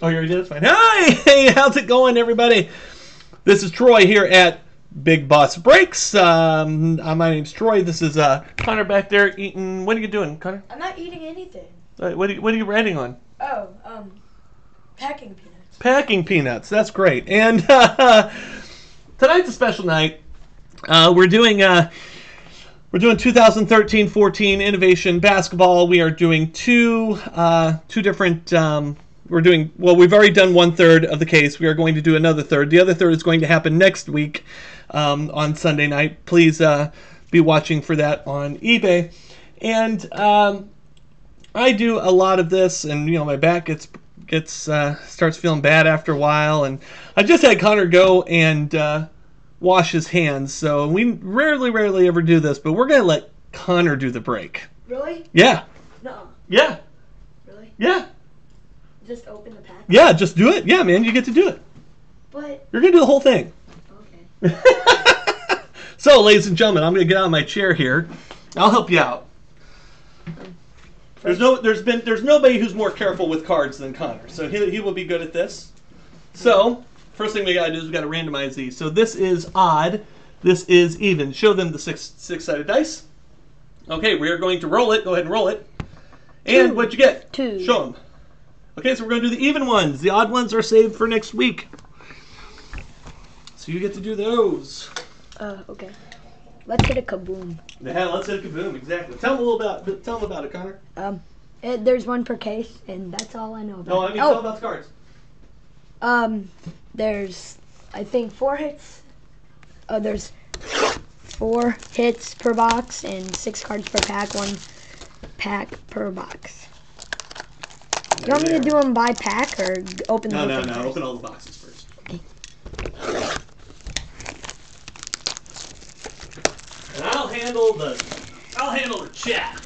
Oh, you already did? That's fine. Hey, how's it going, everybody? This is Troy here at Big Boss Breaks. My name's Troy. This is Connor back there eating. What are you doing, Connor? I'm not eating anything. What are you writing on? Oh, packing peanuts. Packing peanuts. That's great. And tonight's a special night. We're doing 2013-14 Innovation Basketball. We are doing two different. We've already done 1/3 of the case. We are going to do another third. The other third is going to happen next week on Sunday night. Please be watching for that on eBay. And I do a lot of this, and you know my back starts feeling bad after a while. And I just had Connor go and wash his hands. So we rarely ever do this, but we're gonna let Connor do the break. Really? Yeah. No. Yeah. Really? Yeah. Just open the pack? Yeah, just do it. Yeah, man, you get to do it. But you're going to do the whole thing. Okay. So, ladies and gentlemen, I'm going to get out of my chair here. I'll help you out. There's nobody who's more careful with cards than Connor. So, he will be good at this. So, first thing we got to do is we got to randomize these. So, this is odd. This is even. Show them the six-sided dice. Okay, we are going to roll it. Go ahead and roll it. And what'd you get? Two. Show them. Okay, so we're going to do the even ones. The odd ones are saved for next week. So you get to do those. Okay. Let's hit a kaboom. Yeah, let's hit a kaboom, exactly. Tell them about it, Connor. There's one per case, and that's all I know about. No, I mean, tell about the cards. There's, I think, 4 hits. Oh, there's 4 hits per box and 6 cards per pack, 1 pack per box. You want me to do them by pack or open them? No. Open all the boxes first. Okay. And I'll handle the chat.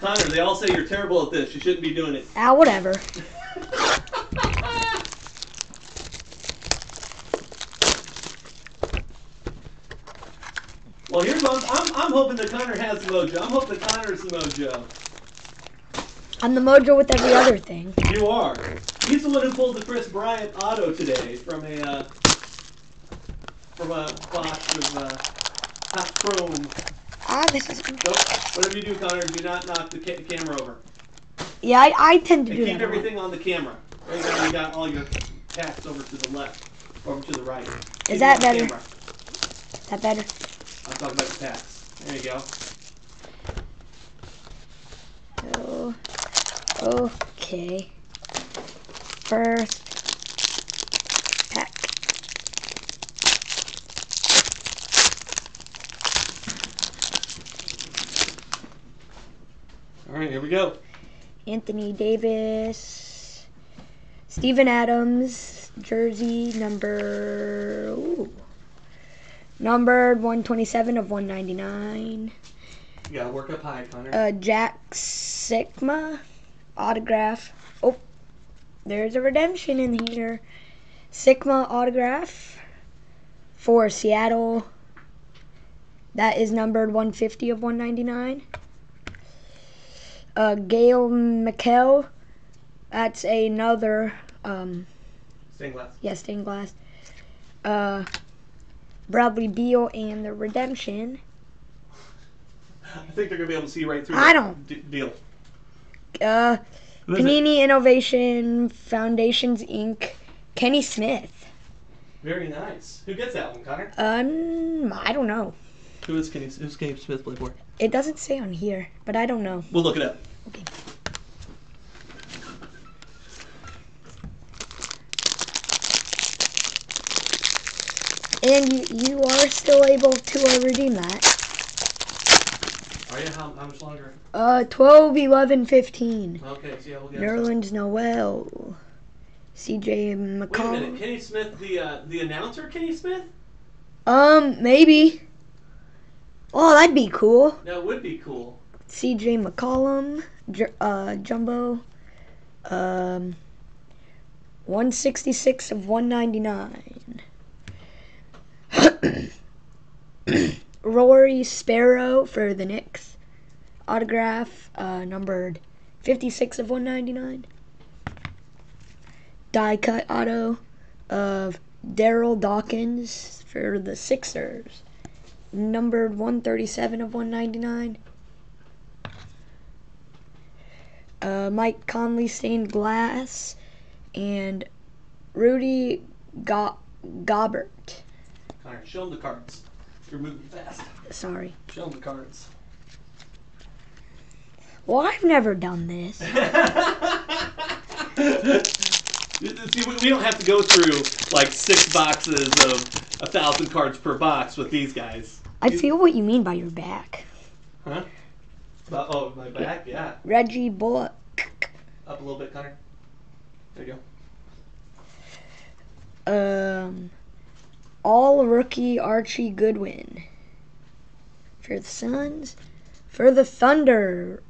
Connor, they all say you're terrible at this. You shouldn't be doing it. Ah, whatever. Well, here's what I'm hoping that Connor has mojo. I'm hoping that Connor's mojo. I'm the mojo with every other thing. You are. He's the one who pulled the Chris Bryant auto today from a box of hot chrome. This is. Nope. Whatever you do, Connor, do not knock the camera over. Yeah, I tend to do that. Keep everything on the camera. Right now you got all your packs over to the left, over to the right. Is that better? Is that better? I'm talking about the packs. There you go. Oh, okay. First pack. All right, here we go. Anthony Davis, Steven Adams, jersey number. Ooh. Numbered 127/199. You gotta work up high, Connor. Jack Sigma, autograph. Oh, there's a redemption in here. Sigma autograph for Seattle. That is numbered 150/199. Gal Mekel. That's another. Stained glass. Yeah, stained glass. Bradley Beal and the redemption. I think they're gonna be able to see right through. I don't deal. Panini Innovation Foundations Inc. Kenny Smith. Very nice. Who gets that one, Connor? I don't know. Who is Kenny? Who's Kenny Smith play for? It doesn't say on here, but I don't know. We'll look it up. Okay. And you are still able to redeem that. Are you? How much longer? 12, 11, 15. Okay, so yeah, we'll get it. Nerlens Noel. CJ McCollum. Wait a minute, Kenny Smith, the announcer Kenny Smith? Maybe. Oh, that'd be cool. That would be cool. CJ McCollum, Jumbo, 166/199. Rory Sparrow for the Knicks. Autograph numbered 56/199. Die cut auto of Daryl Dawkins for the Sixers. Numbered 137/199. Mike Conley stained glass and Rudy Gobert. All right, show them the cards. You're moving fast. Sorry. Show them the cards. Well, I've never done this. See, we don't have to go through like 6 boxes of 1,000 cards per box with these guys. I feel what you mean by your back. Huh? Oh, my back? Yeah. Reggie Bullock. Up a little bit, Connor. There you go. All-rookie Archie Goodwin. For the Suns. For the Thunder,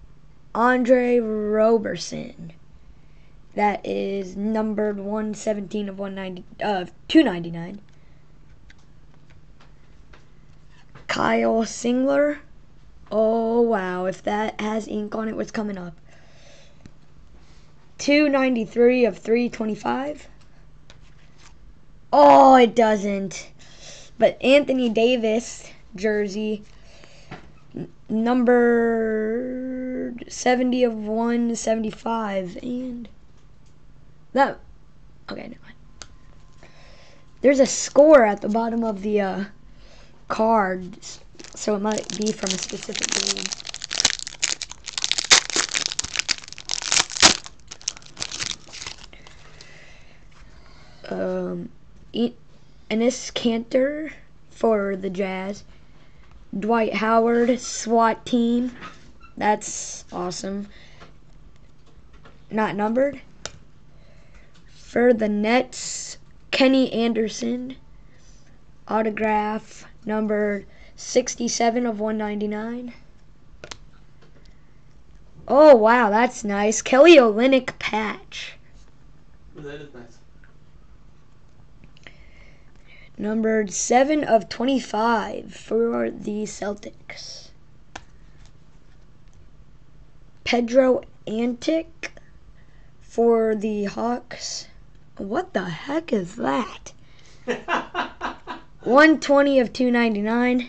Andre Roberson. That is numbered 117/299. Kyle Singler. Oh, wow. If that has ink on it, what's coming up? 293/325. Oh, it doesn't. But Anthony Davis, jersey, numbered 70/175. And that. Okay, never mind. There's a score at the bottom of the cards. So it might be from a specific game. Ennis Cantor for the Jazz. Dwight Howard, SWAT team. That's awesome. Not numbered. For the Nets, Kenny Anderson. Autograph numbered 67/199. Oh, wow, that's nice. Kelly Olynyk patch. That is nice. Numbered 7/25 for the Celtics. Pedro Antic for the Hawks. What the heck is that? 120/299.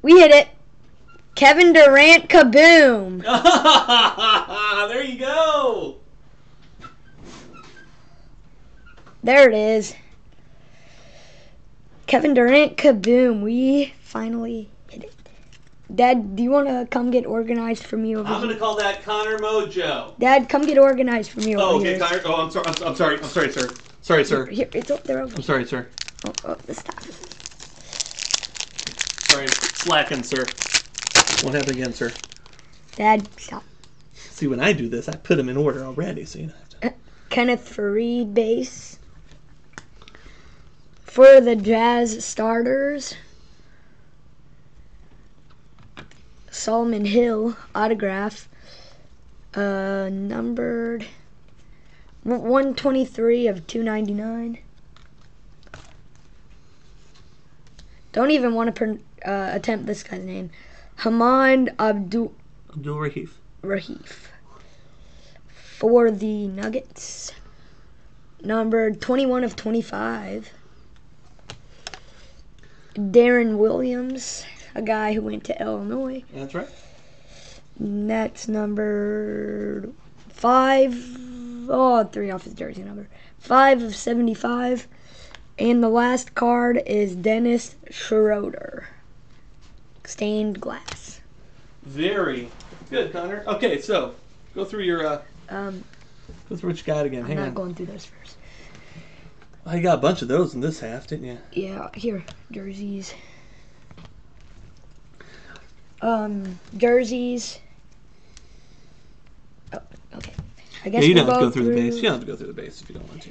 We hit it. Kevin Durant, kaboom. There you go. There it is. Kevin Durant, kaboom. We finally hit it. Dad, do you want to come get organized for me over here? I'm going to call that Connor Mojo. Dad, come get organized for me over here. Connor. Oh, I'm sorry. I'm sorry, sir. Sorry, sir. Here, it's up there. I'm sorry, sir. Oh, stop. Sorry, slacking, sir. Won't happen again, sir. Dad, stop. See, when I do this, I put them in order already, so you don't have to. Kenneth Faried base. For the Jazz starters, Solomon Hill autograph, numbered 123/299. Don't even want to attempt this guy's name. Hamad Abdul Rahif. For the Nuggets. Numbered 21/25. Darren Williams, a guy who went to Illinois. That's right. That's numbered 3 off his jersey number. 5/75. And the last card is Dennis Schroeder. Stained glass. Very good, Connor. Okay, so go through your go through what you got again. Hang on. I'm not going through those first. Well, you got a bunch of those in this half, didn't you? Yeah, here. Jerseys. Jerseys. Oh, okay. I guess yeah, you don't have to go through the base. You don't have to go through the base if you don't want to.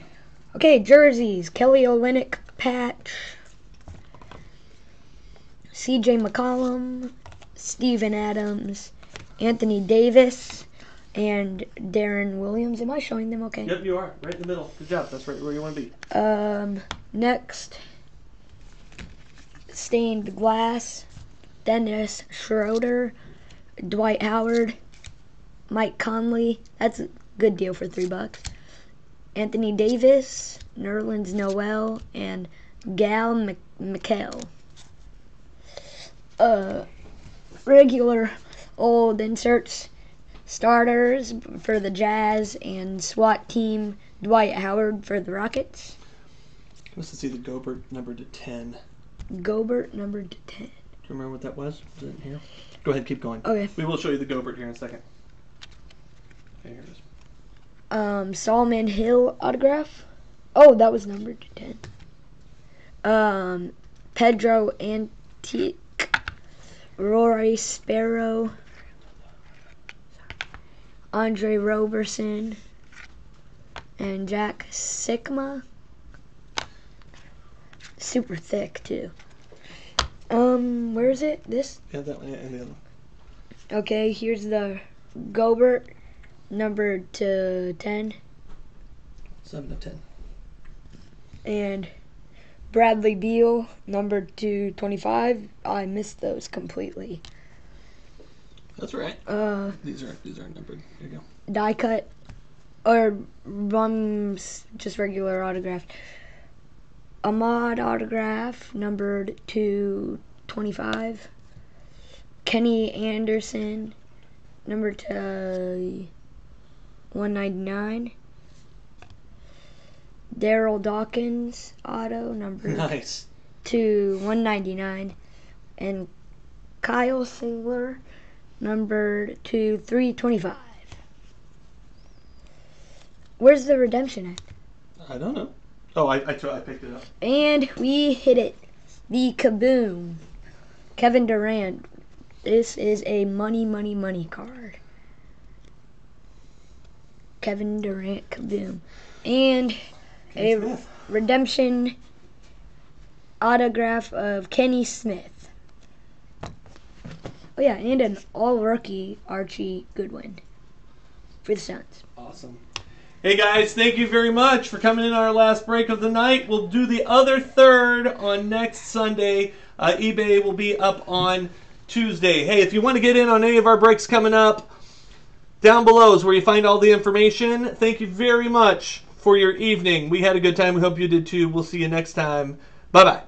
Okay, jerseys. Kelly Olynyk patch. CJ McCollum, Steven Adams, Anthony Davis, and Darren Williams. Am I showing them okay? Yep, you are. Right in the middle. Good job. That's right where you want to be. Next. Stained Glass, Dennis Schroeder, Dwight Howard, Mike Conley. That's a good deal for $3. Anthony Davis, Nerlens Noel, and Gal Mekel. Regular old inserts. Starters for the Jazz and SWAT team, Dwight Howard for the Rockets. I must have seen the Gobert number to 10. Gobert number to 10. Do you remember what that was? Was it in here? Go ahead, keep going. Okay. We will show you the Gobert here in a second. Okay, here it is. Solomon Hill autograph. Oh, that was number to 10. Pedro Antic, Rory Sparrow, Andre Roberson, and Jack Sigma. Super thick, too. Where is it? This? Yeah, that one, yeah, and the other one. Okay, here's the Gobert, number to 10. 7 of 10. And Bradley Beal, number to 25. I missed those completely. That's right. These are numbered. There you go. Die cut, or just regular autographed. Hamad autograph, numbered to 25. Kenny Anderson, number to 199. Daryl Dawkins auto, number to 199, and Kyle Singler, number to 325. Where's the redemption at? I don't know. Oh, I picked it up. And we hit it. The kaboom. Kevin Durant. This is a money card. Kevin Durant kaboom. And a redemption autograph of Kenny Smith. Oh, yeah, and an all-rookie Archie Goodwin for the Suns. Awesome. Hey, guys, thank you very much for coming in our last break of the night. We'll do the other third on next Sunday. eBay will be up on Tuesday. Hey, if you want to get in on any of our breaks coming up, down below is where you find all the information. Thank you very much for your evening. We had a good time. We hope you did, too. We'll see you next time. Bye-bye.